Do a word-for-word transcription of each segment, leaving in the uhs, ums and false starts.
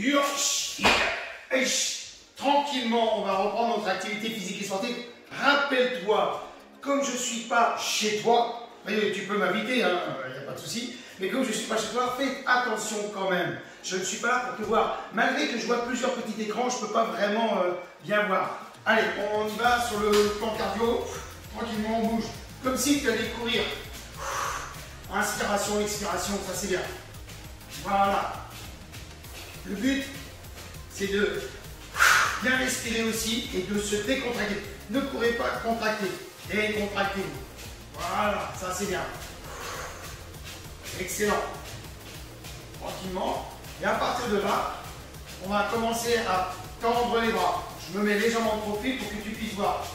dur, tranquillement, on va reprendre notre activité physique et santé. Rappelle-toi, comme je ne suis pas chez toi, tu peux m'inviter, il hein, n'y a pas de souci, mais comme je ne suis pas chez toi, fais attention quand même. Je ne suis pas là pour te voir. Malgré que je vois plusieurs petits écrans, je ne peux pas vraiment euh, bien voir. Allez, on y va sur le plan cardio. Tranquillement, on bouge. Comme si tu allais courir. Inspiration, expiration, ça c'est bien. Voilà. Le but, c'est de bien respirer aussi et de se décontracter. Ne courez pas, contractez. Décontractez-vous. Voilà, ça c'est bien. Excellent. Tranquillement. Et à partir de là, on va commencer à tendre les bras. Je me mets légèrement en profil pour que tu puisses voir.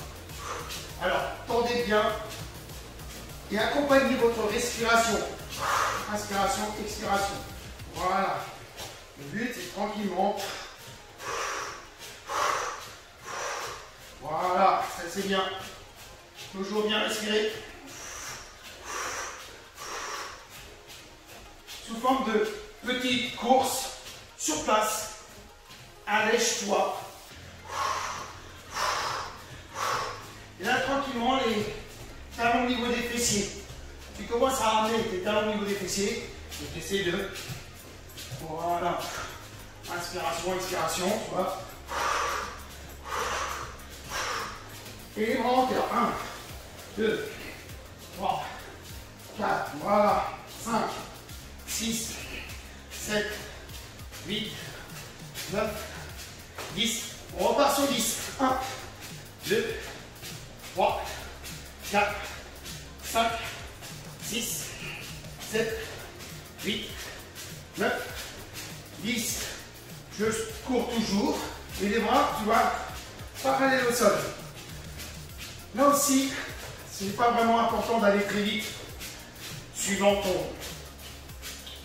Alors, tendez bien et accompagnez votre respiration. Inspiration, expiration. Voilà. Le but, c'est tranquillement. Voilà, ça c'est bien. Toujours bien respirer. Sous forme de petite course sur place. Allège-toi. Et là, tranquillement, les talons au niveau des fessiers. Tu commences à ramener tes talons au niveau des fessiers. Donc, tu essaies de. Voilà. Inspiration, expiration. Voilà. Et les bras en terre. un, deux, trois, quatre. Voilà. cinq, six, sept, huit, neuf, dix. On repart sur dix. un, deux, trois, quatre, cinq, six, sept, huit, neuf, dix. Je cours toujours. Et les bras, tu vois, parallèles au sol. Là aussi, ce n'est pas vraiment important d'aller très vite. Suivant ton,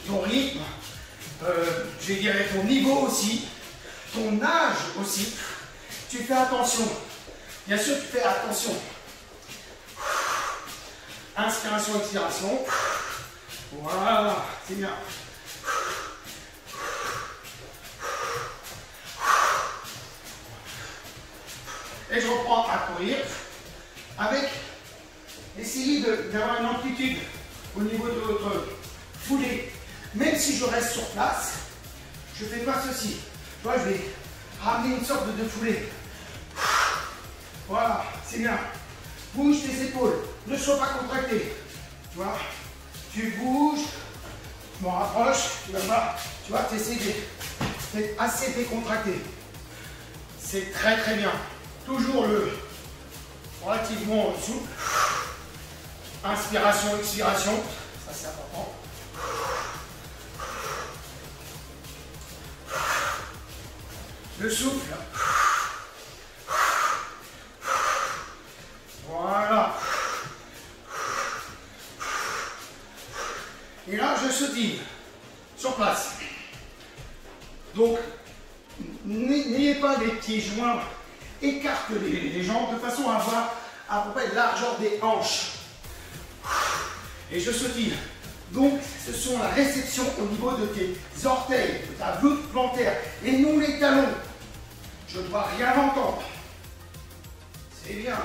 ton rythme, euh, je dirais ton niveau aussi, ton âge aussi, tu fais attention. Bien sûr, tu fais attention. Inspiration, expiration. Voilà, c'est bien. Et je reprends à courir avec essayer d'avoir une amplitude au niveau de votre foulée. Même si je reste sur place, je ne fais pas ceci. Tu vois, je vais ramener une sorte de foulée. Voilà, c'est bien. Bouge tes épaules, ne sois pas contracté. Tu vois, tu bouges, je m'en rapproche, tu vas voir, tu vois, tu essaies d'être assez décontracté. C'est très très bien. Toujours le relativement souple. Inspiration, expiration, ça c'est important. Le souffle. Voilà. Et là, je sautille sur place. Donc, n'ayez pas les pieds joints. Écarte les, les jambes de façon à avoir à peu près largeur des hanches. Et je sautille. Donc, ce sont la réception au niveau de tes orteils, de ta voûte plantaire, et non les talons. Je ne dois rien entendre. C'est bien.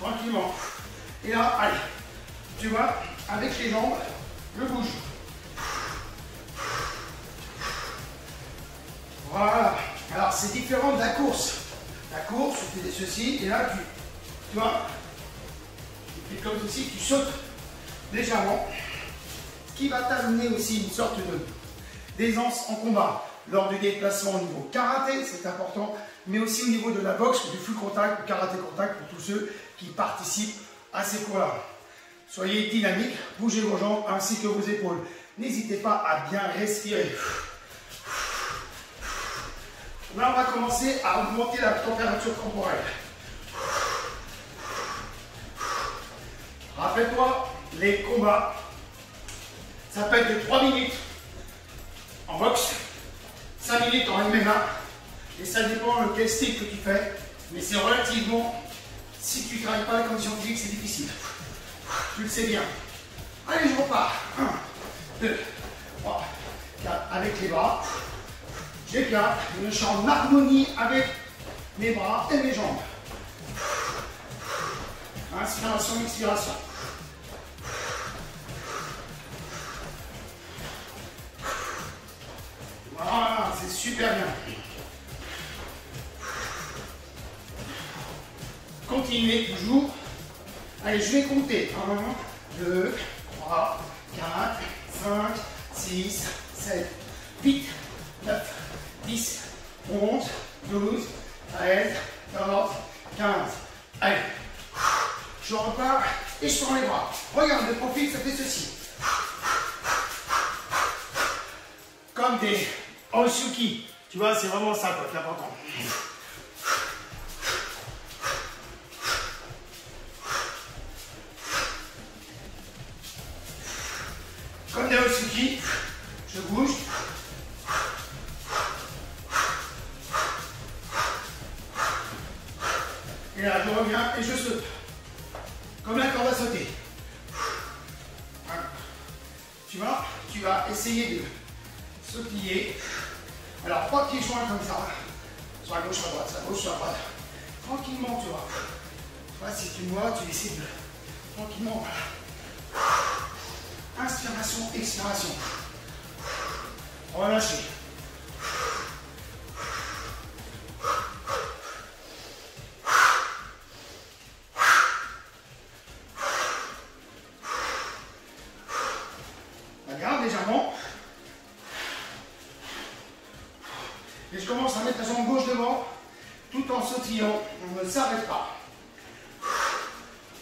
Tranquillement. Et là, allez. Tu vois, avec les jambes, je bouge. Voilà. Alors, c'est différent de la course. La course, tu fais ceci, et là, tu, tu vois, tu fais comme ceci, tu sautes légèrement. Ce qui va t'amener aussi une sorte de d'aisance en combat. Lors du déplacement au niveau karaté, c'est important, mais aussi au niveau de la boxe, du full contact, du karaté contact, pour tous ceux qui participent à ces cours-là. Soyez dynamique, bougez vos jambes ainsi que vos épaules. N'hésitez pas à bien respirer. Là, on va commencer à augmenter la température corporelle. Rappelle-toi, les combats, ça peut être de trois minutes en boxe, cinq minutes en M M A, et ça dépend de quel style que tu fais, mais c'est relativement, si tu ne travailles pas la condition physique, c'est difficile. Tu le sais bien. Allez, je repars. un, deux, trois. avec les bras. J'éclate, je chante en harmonie avec mes bras et mes jambes. Inspiration, expiration. Voilà, c'est super bien. Continuez toujours. Allez, je vais compter. un, deux, trois, quatre, cinq, six, sept, huit, neuf, dix, onze, douze, treize, quatorze, quinze. Allez, je repars et je prends les bras. Regarde, le profil, ça fait ceci. Comme des Osuki. Tu vois, c'est vraiment ça, quoi, l'important. Comme des Osuki, je bouge. Et là, je reviens et je saute. Comme la corde à sauter. Voilà. Tu vois, tu vas essayer de se plier. Alors, trois pieds joints comme ça. Soit à gauche, soit à droite, soit à gauche, soit à droite. Tranquillement, tu vois. Tu vois, si tu me vois, tu essaies de... Tranquillement, voilà. Inspiration, expiration. Relâchez. Et je commence à mettre la jambe gauche devant, tout en sautillant, on ne s'arrête pas.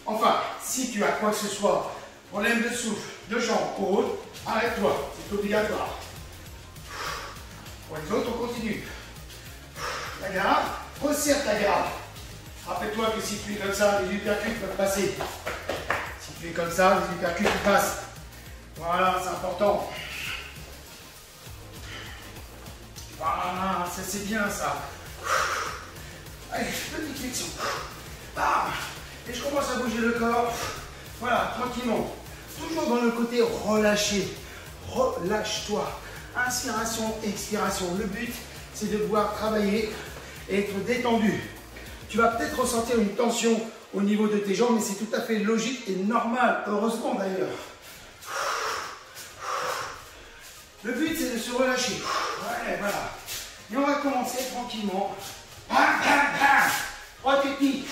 Enfin, si tu as quoi que ce soit, problème de souffle, de jambes ou autre, arrête-toi, c'est obligatoire. Pour les autres, on continue. La garde, resserre ta garde. Rappelle-toi que si tu es comme ça, les uppercuts peuvent passer. Si tu es comme ça, les uppercuts passent. Voilà, c'est important. Ah, ça c'est bien ça. Allez, petite flexion. Ah, et je commence à bouger le corps. Voilà, tranquillement. Toujours dans le côté relâché. Relâche-toi. Inspiration, expiration. Le but, c'est de pouvoir travailler et être détendu. Tu vas peut-être ressentir une tension au niveau de tes jambes, mais c'est tout à fait logique et normal. Heureusement d'ailleurs. Le but, c'est de se relâcher. Ouais, voilà. Et on va commencer tranquillement. Bam, bam, bam. Trois techniques.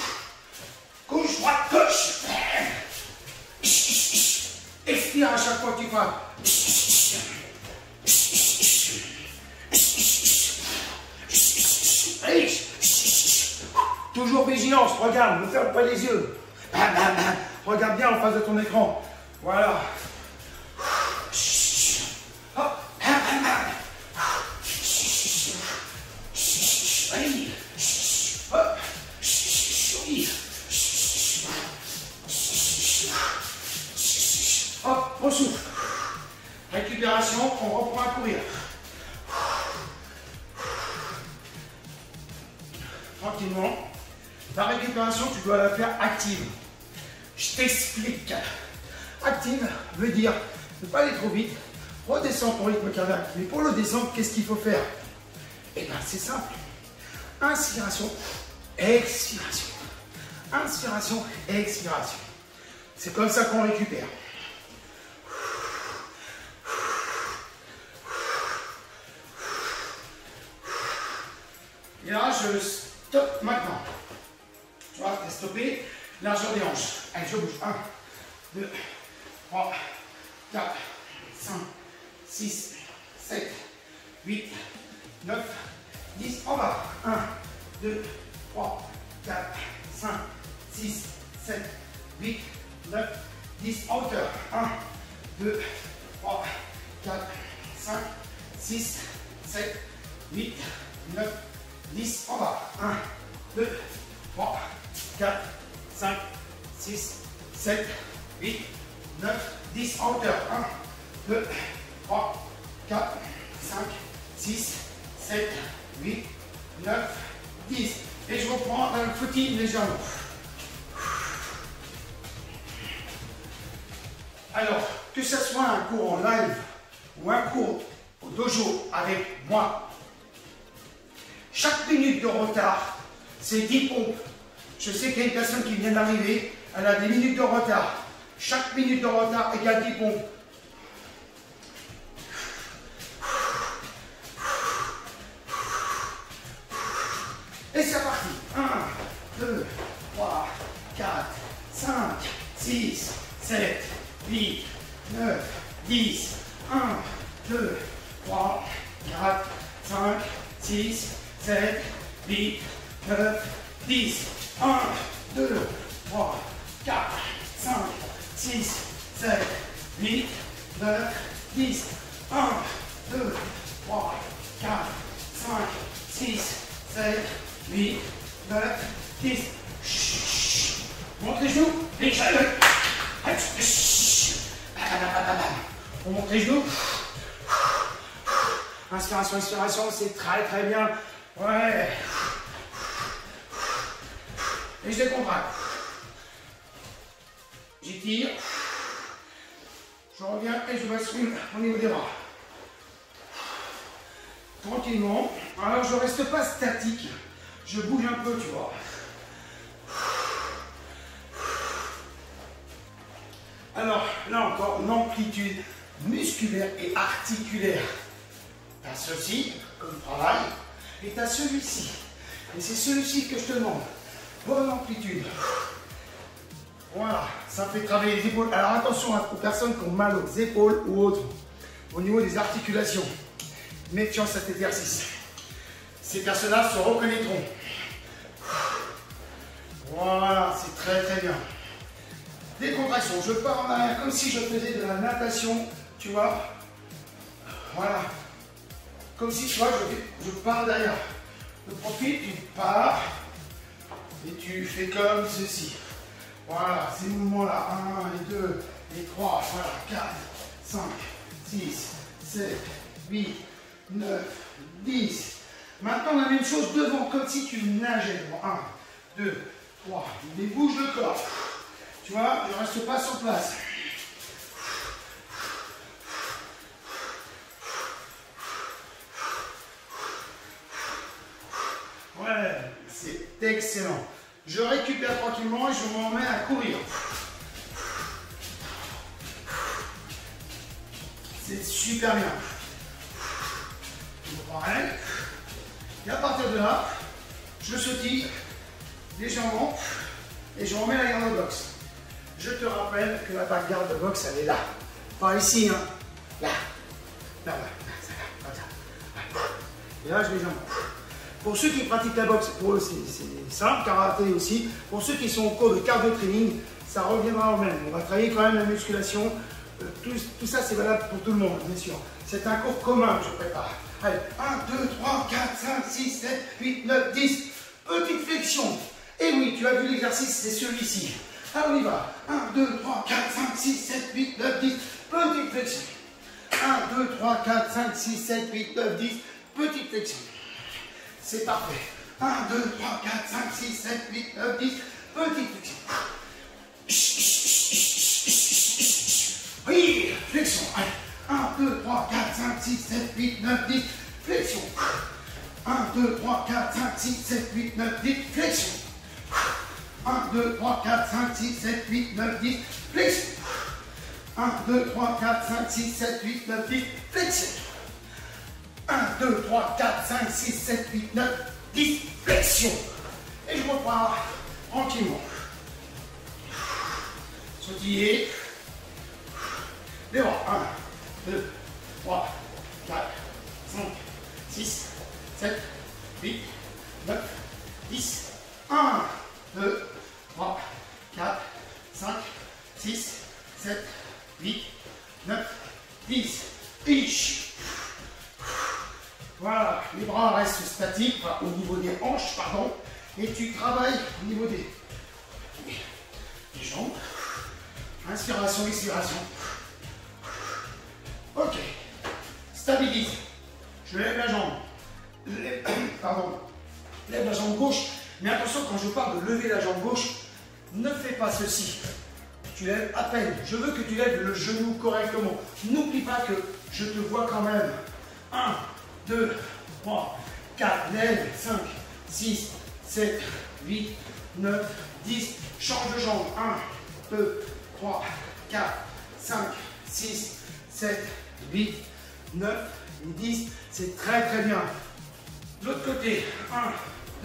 Couche, droite, gauche. Expire à chaque fois que tu vas. Allez. Toujours vigilance. Regarde, ne ferme pas les yeux. Bam, bam, bam. Regarde bien en face de ton écran. Voilà. On souffle. Récupération, on reprend à courir. Tranquillement. La récupération, tu dois la faire active. Je t'explique. Active veut dire ne pas aller trop vite, redescendre ton rythme cardiaque. Mais pour le descendre, qu'est-ce qu'il faut faire? Eh bien, c'est simple. Inspiration, expiration. Inspiration, expiration. C'est comme ça qu'on récupère. Et là, je stoppe maintenant. Tu vois, t'es stoppé. Largeur des hanches. Allez, je bouge. un, deux, trois, quatre, cinq, six, sept, huit, neuf, dix. En bas. un, deux, trois, quatre, cinq, six, sept, huit, neuf, dix. En hauteur. un, deux, trois, quatre, cinq, six, sept, huit, neuf, dix. En bas. un, deux, trois, quatre, cinq, six, sept, huit, neuf, dix. En hauteur. un, deux, trois, quatre, cinq, six, sept, huit, neuf, dix. Et je reprends un footing légèrement. Alors, que ce soit un cours en live ou un cours dojo avec moi. Chaque minute de retard, c'est dix pompes. Je sais qu'il y a une personne qui vient d'arriver, elle a des minutes de retard. Chaque minute de retard égale dix pompes. Et c'est parti. un, deux, trois, quatre, cinq, six, sept, huit, neuf, dix. un, deux, trois, quatre, cinq, six, sept, huit, neuf, dix. un, deux, trois, quatre, cinq, six, sept, huit, neuf, dix. un, deux, trois, quatre, cinq, six, sept, huit, neuf, dix. Chut, monte les genoux, les genoux. On monte les genoux. Inspiration, expiration, c'est très très bien. Ouais. Et je décontracte. J'étire. Je reviens et je bascule au niveau des bras. Tranquillement. Alors je ne reste pas statique. Je bouge un peu, tu vois. Alors là encore, l'amplitude musculaire et articulaire. T'as ceci comme travail et t'as celui-ci. Et c'est celui-ci que je te demande. Bonne amplitude. Voilà, ça fait travailler les épaules. Alors attention aux personnes qui ont mal aux épaules ou autres, au niveau des articulations. Méfiant cet exercice. Ces personnes-là se reconnaîtront. Voilà, c'est très très bien. Décontraction, je pars en arrière comme si je faisais de la natation, tu vois. Voilà. Comme si, tu vois, je, je pars derrière. Je profite, tu pars et tu fais comme ceci. Voilà, ces mouvements-là. un et deux et trois. Voilà, quatre, cinq, six, sept, huit, neuf, dix. Maintenant, la même chose devant, comme si tu nageais. un, deux, trois. Mais bouge le corps. Tu vois, ne reste pas sur place. Ouais, c'est excellent. Je récupère tranquillement et je m'en mets à courir. C'est super bien. Pareil. Et à partir de là, je sautille légèrement et je remets la garde de boxe. Je te rappelle que la garde de boxe, elle est là. Pas ici, hein. Là. Là, là, là, comme ça. Et là, je légèrement. Pour ceux qui pratiquent la boxe, pour eux c'est simple, karaté aussi. Pour ceux qui sont au cours de cardio training, ça reviendra au même. On va travailler quand même la musculation. Euh, tout, tout ça c'est valable pour tout le monde, bien sûr. C'est un cours commun que je prépare. Allez, un, deux, trois, quatre, cinq, six, sept, huit, neuf, dix. Petite flexion. Et oui, tu as vu l'exercice, c'est celui-ci. Alors on y va. un, deux, trois, quatre, cinq, six, sept, huit, neuf, dix. Petite flexion. un, deux, trois, quatre, cinq, six, sept, huit, neuf, dix. Petite flexion. C'est parfait. un, deux, trois, quatre, cinq, six, sept, huit, neuf, dix. Petite flexion. Chut, chut, chut, chut, chut. Oui, flexion. un, deux, trois, quatre, cinq, six, sept, huit, neuf, dix. Flexion. un, deux, trois, quatre, cinq, six, sept, huit, neuf, dix. Flexion. un, deux, trois, quatre, cinq, six, sept, huit, neuf, dix. Flexion. un, deux, trois, quatre, cinq, six, sept, huit, neuf, dix. Flexion. un, deux, trois, quatre, cinq, six, sept, huit, neuf, dix, flexion. Et je repars tranquillement. Sautillez. Les bras. un, deux, trois, quatre, cinq, six, sept, huit, neuf, dix. un, deux, trois, quatre, cinq, six, sept, huit, neuf, dix. Ich. Voilà, les bras restent statiques, enfin, au niveau des hanches, pardon, et tu travailles au niveau des, des jambes. Inspiration, expiration. Ok, stabilise. Je lève la jambe. Lève, pardon, lève la jambe gauche. Mais attention, quand je parle de lever la jambe gauche, ne fais pas ceci. Tu lèves à peine. Je veux que tu lèves le genou correctement. N'oublie pas que je te vois quand même. un, deux, trois, quatre, lève, cinq, six, sept, huit, neuf, dix, change de jambe, un, deux, trois, quatre, cinq, six, sept, huit, neuf, dix, c'est très très bien. L'autre côté, un,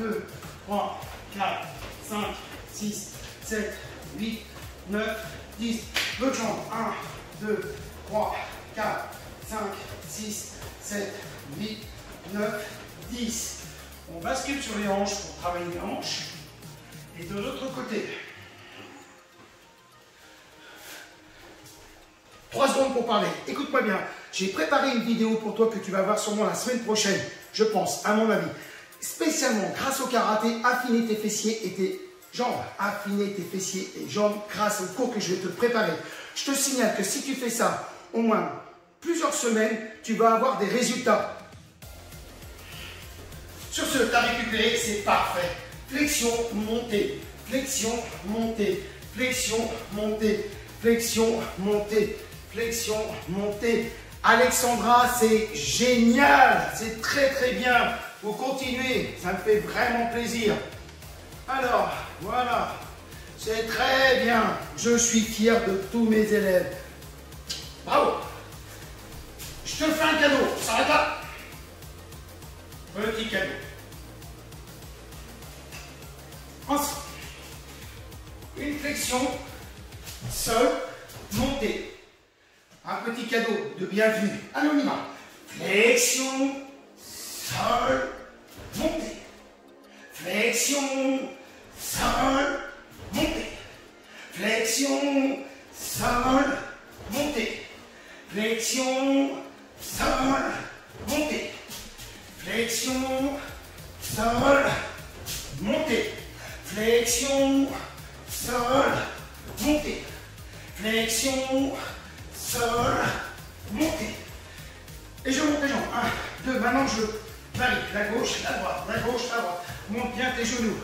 deux, trois, quatre, cinq, six, sept, huit, neuf, dix, l'autre jambe, un, deux, trois, quatre, cinq, six, sept, huit, neuf, dix. On bascule sur les hanches pour travailler les hanches. Et de l'autre côté, trois secondes pour parler. Écoute-moi bien. J'ai préparé une vidéo pour toi que tu vas voir sûrement la semaine prochaine, je pense, à mon avis. Spécialement grâce au karaté, affiner tes fessiers et tes jambes. Affiner tes fessiers et jambes grâce au cours que je vais te préparer. Je te signale que si tu fais ça au moins plusieurs semaines, tu vas avoir des résultats. Sur ce, tu as récupéré, c'est parfait. Flexion, montée, flexion, montée, flexion, montée, flexion, montée, flexion, montée. Alexandra, c'est génial, c'est très très bien. Vous continuez, ça me fait vraiment plaisir. Alors, voilà, c'est très bien. Je suis fier de tous mes élèves. Bravo. Je te fais un cadeau, ça s'arrête là. Petit cadeau. Ensuite, une flexion, seule, montée. Un petit cadeau de bienvenue, anonymat. Flexion, seule, montée. Flexion, seule, montée. Flexion, seule, montée. Flexion, seule, montée. Flexion, seule, montée. Flexion, seule, montée. Flexion, seule, montée. Et je monte les jambes. un, deux, maintenant je varie. La gauche, la droite, la gauche, la droite. Monte bien tes genoux.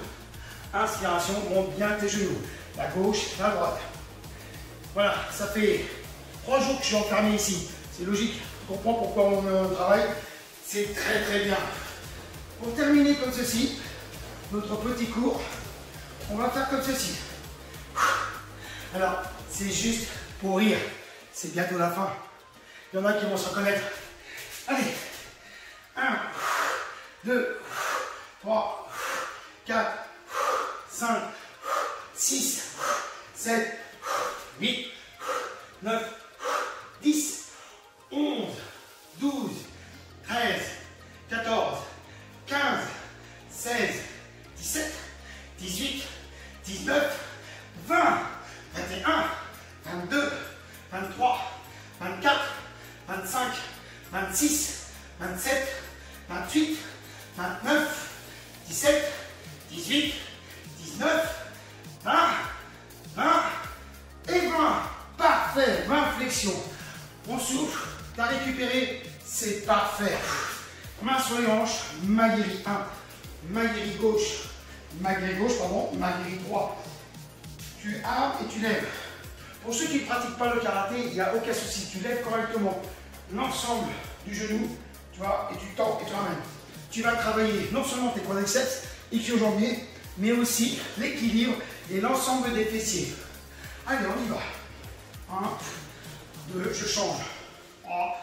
Inspiration, monte bien tes genoux. La gauche, la droite. Voilà, ça fait trois jours que je suis enfermé ici. C'est logique, je comprends pourquoi on euh, travaille. C'est très très bien. Pour terminer comme ceci, notre petit cours, on va faire comme ceci. Alors, c'est juste pour rire. C'est bientôt la fin. Il y en a qui vont se reconnaître. Allez, un, deux, trois, quatre, cinq, six, sept, huit, neuf, dix, onze, douze, treize, quatorze, quinze, seize, dix-sept, dix-huit, dix-neuf, vingt, vingt et un, vingt-deux, vingt-trois, vingt-quatre, vingt-cinq, vingt-six, vingt-sept, vingt-huit, vingt-neuf, vingt, vingt et vingt. Parfait, vingt flexions. On souffle, t'as récupéré, c'est parfait. Main sur les hanches, ma guérie un, ma guérie gauche, ma guérie gauche, pardon, ma guérie droite. Tu armes et tu lèves. Pour ceux qui ne pratiquent pas le karaté, il n'y a aucun souci, tu lèves correctement l'ensemble du genou, tu vois, et tu tends et tu ramènes. Tu vas travailler non seulement tes quadriceps, ischio-jambiers, mais aussi l'équilibre et l'ensemble des fessiers. Allez, on y va. un, deux, je change. trois,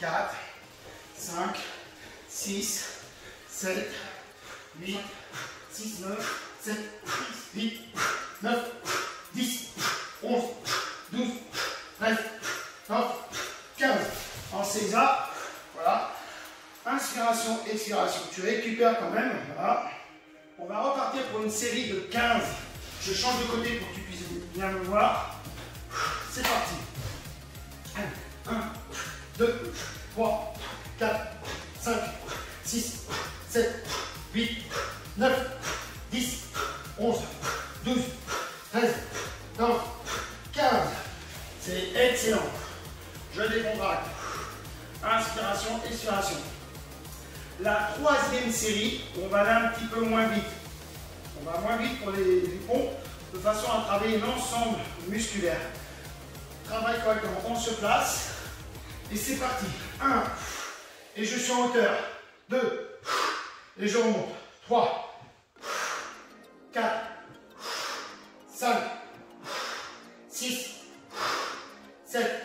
quatre, cinq, six, sept, huit, six, neuf, sept, huit, neuf, dix, onze, douze, treize, quatorze, quinze. En César, voilà. Inspiration, expiration. Tu récupères quand même. Voilà. On va repartir pour une série de quinze. Je change de côté pour que tu puisses bien me voir. C'est parti. un, deux, trois, quatre, cinq, six, sept, huit, neuf, dix, onze, douze, treize, quatorze, quinze. C'est excellent. Je décontracte. Inspiration, expiration. La troisième série, on va aller un petit peu moins vite. On va moins vite pour les, les pompes, de façon à travailler l'ensemble musculaire. Travaille correctement, on se place. Et c'est parti. 1, et je suis en hauteur. deux, et je remonte. trois, quatre, cinq, six, sept,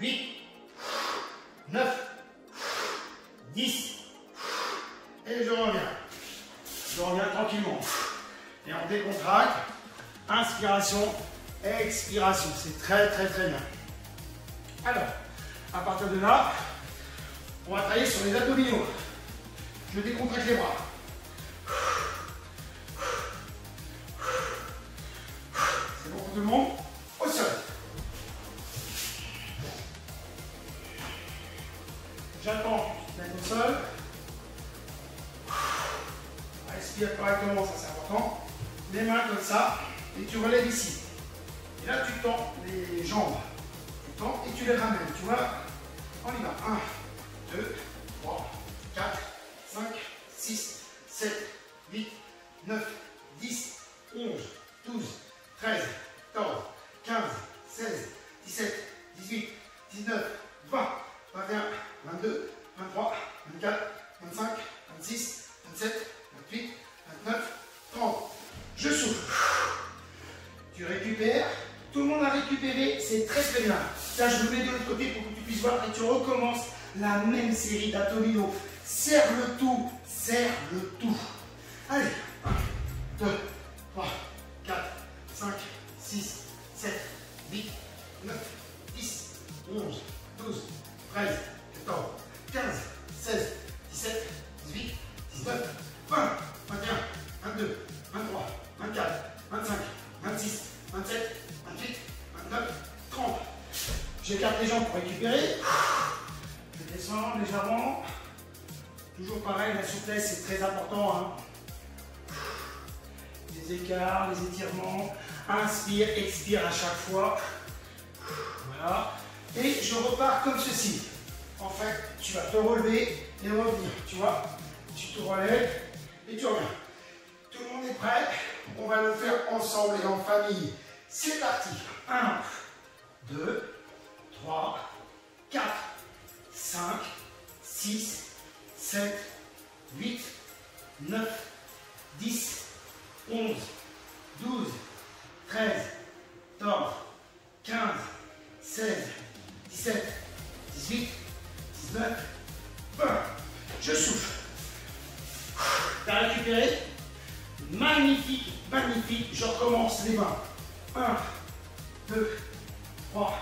huit, neuf, dix, et je reviens. Je reviens tranquillement. Et on décontracte. Inspiration, expiration. C'est très très très bien. Alors, à partir de là, on va travailler sur les abdominaux. Je décontracte les bras. C'est bon pour tout le monde. Au sol. J'attends d'être au sol. Respire correctement, ça c'est important. Les mains comme ça, et tu relèves ici. Et là, tu tends les jambes. Tu tends et tu les ramènes. Tu vois, on y va. un, deux, trois, quatre, cinq, six, sept, huit, neuf, dix, onze, treize, quatorze, quinze, seize, dix-sept, dix-huit, dix-neuf, vingt, vingt et un, vingt-deux, vingt-trois, vingt-quatre, vingt-cinq, vingt-six, vingt-sept, vingt-huit, vingt-neuf, trente. Je souffle. Tu récupères. Tout le monde a récupéré. C'est très très bien. Là, je me mets de l'autre côté pour que tu puisses voir. Et tu recommences la même série d'abdominaux. Serre le tout. Serre le tout. Allez. un, deux, trois, quatre, cinq, six, sept, huit, neuf, dix, onze, douze, treize, quatorze, quinze, seize, dissette, dix-huit, dix-neuf, vingt, vingt et un, vingt-deux, vingt-trois, vingt-quatre, vingt-cinq, vingt-six, vingt-sept, vingt-huit, vingt-neuf, trente. J'écarte les jambes pour récupérer. Je descends légèrement. Toujours pareil, la souplesse c'est très important. Hein. Les écarts, les étirements. Inspire, expire à chaque fois. Voilà. Et je repars comme ceci. En fait, tu vas te relever et revenir. Tu vois, tu te relèves et tu reviens. Tout le monde est prêt? On va le faire ensemble et en famille. C'est parti. un, deux, trois, quatre, cinq, six, sept, huit, neuf, dix, onze, douze, treize, quatorze, quinze, seize, dix-sept, dix-huit, dix-neuf, vingt. Je souffle. T'as récupéré? Magnifique, magnifique. Je recommence les mains. un, deux, trois,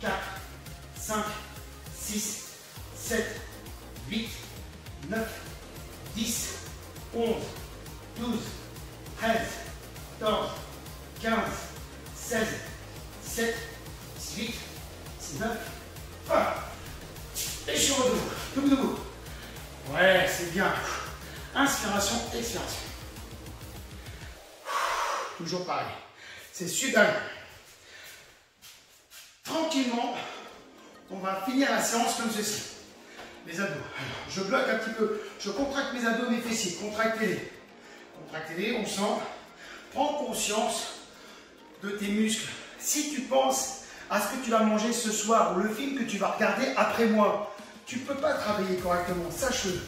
quatre, cinq, six, sept, huit, neuf, dix, onze, douze, treize, quatorze, quinze, seize, dix-sept, dix-huit, dix-neuf, vingt. Et je suis au dos. Double debout. Ouais, c'est bien. Inspiration, expiration. Toujours pareil. C'est super. Tranquillement, on va finir la séance comme ceci. Les abdos. Alors, je bloque un petit peu. Je contracte mes abdos, mes fessiers. Contractez-les. Contractez-les, on sent. Prends conscience de tes muscles. Si tu penses à ce que tu vas manger ce soir ou le film que tu vas regarder après moi, tu ne peux pas travailler correctement. Sache-le.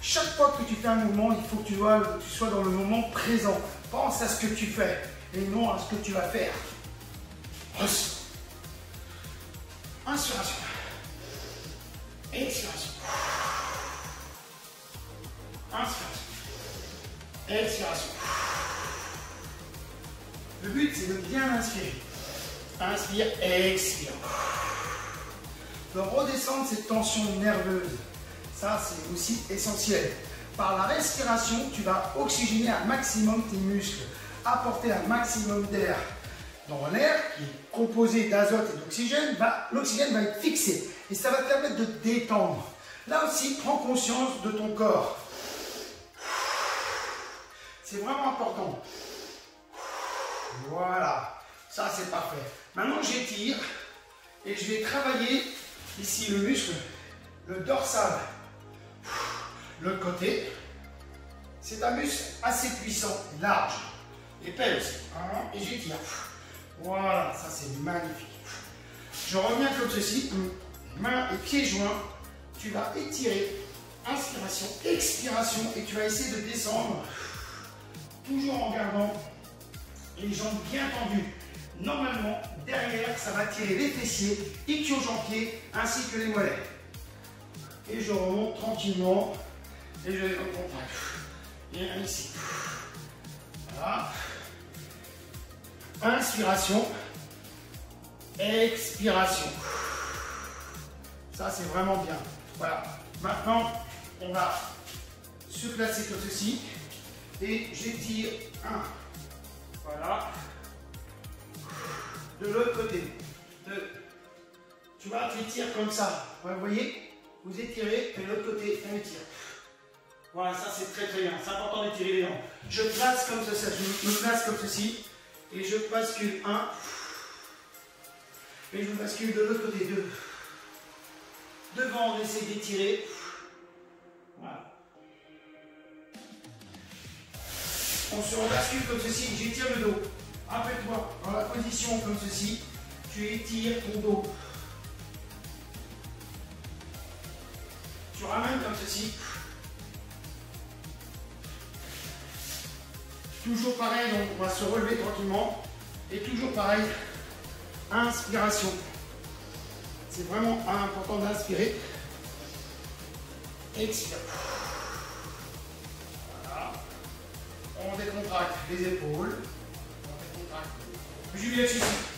Chaque fois que tu fais un mouvement, il faut que tu sois, tu sois dans le moment présent. Pense à ce que tu fais et non à ce que tu vas faire. Inspiration. Expiration. Inspiration. Expiration. Le but, c'est de bien inspirer. Inspire, expire. De redescendre cette tension nerveuse. Ça, c'est aussi essentiel. Par la respiration, tu vas oxygéner un maximum tes muscles, apporter un maximum d'air. Dans l'air, qui est composé d'azote et d'oxygène, bah, l'oxygène va être fixé. Et ça va te permettre de te détendre. Là aussi, prends conscience de ton corps. C'est vraiment important. Voilà. Ça, c'est parfait. Maintenant, j'étire et je vais travailler ici le muscle, le dorsal. L'autre côté, c'est un muscle assez puissant, large, épais aussi. Et j'étire. Voilà, ça c'est magnifique. Je reviens comme ceci, mains et pieds joints, tu vas étirer, inspiration, expiration, et tu vas essayer de descendre, toujours en gardant les jambes bien tendues. Normalement, derrière, ça va tirer les fessiers, ischio-jambiers, ainsi que les mollets. Et je remonte tranquillement, et je les remonte. Et un ici. Voilà. Inspiration, expiration. Ça, c'est vraiment bien. Voilà. Maintenant, on va se placer comme ceci. Et j'étire un. Voilà. De l'autre côté. Deux. Tu vois, tu étires comme ça. Vous voyez, vous étirez, et de l'autre côté, on étire. Voilà, ça c'est très très bien. C'est important d'étirer les jambes. Je place comme ceci. Je me place comme ceci. Et je bascule un. Et je bascule de l'autre côté. Deux. Devant, on essaie d'étirer. Voilà. On se rebascule comme ceci. J'étire le dos. Rappelle-toi, dans la position comme ceci, tu étires ton dos. Tu ramènes comme ceci. Toujours pareil, donc on va se relever tranquillement. Et toujours pareil, inspiration. C'est vraiment important d'inspirer. Expire. Voilà. On décontracte les épaules. On décontracte. Je viens ici.